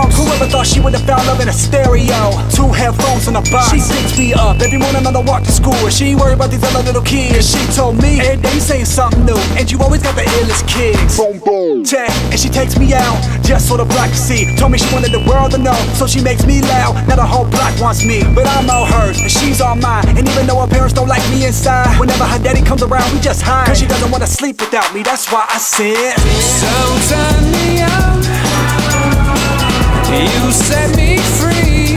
songs. Whoever thought she would have found love in a stereo, 2 headphones in a box. She 60 up, every morning on the walk to school. She worried about these other little kids. Cause she told me, every day you saying something new, and you always got the illest kids. Boom, boom. Tech, and she takes me out, just so the block can see. Told me she wanted the world to know, so she makes me loud. Now the whole block wants me, but I'm all hers, and she's all mine. And even though her parents don't like me inside, whenever her daddy comes around, we just hide. Cause she doesn't wanna sleep without me, that's why I said, so turn me out, you set me free.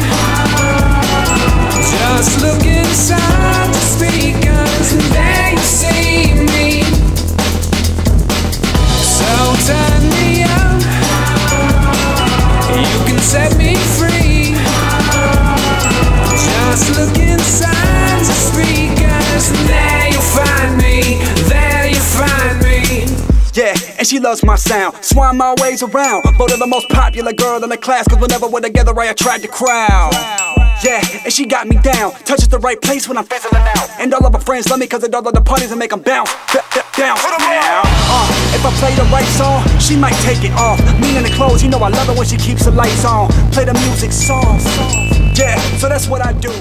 Just look inside the speakers and there you see me. So turn me out, you can set me free. Just look inside the speakers and there you'll find me. There you find me. Yeah, and she loves my sound, so I'm always around. Voted the most popular girl in the class, cause whenever we're together I attract the crowd. Yeah, and she got me down, touches the right place when I'm fizzling out. And all of her friends love me cause they don't love the parties and make them bounce. Down, down. If I play the right song, she might take it off. Me in the clothes, you know I love it when she keeps the lights on. Play the music soft, yeah, so that's what I do.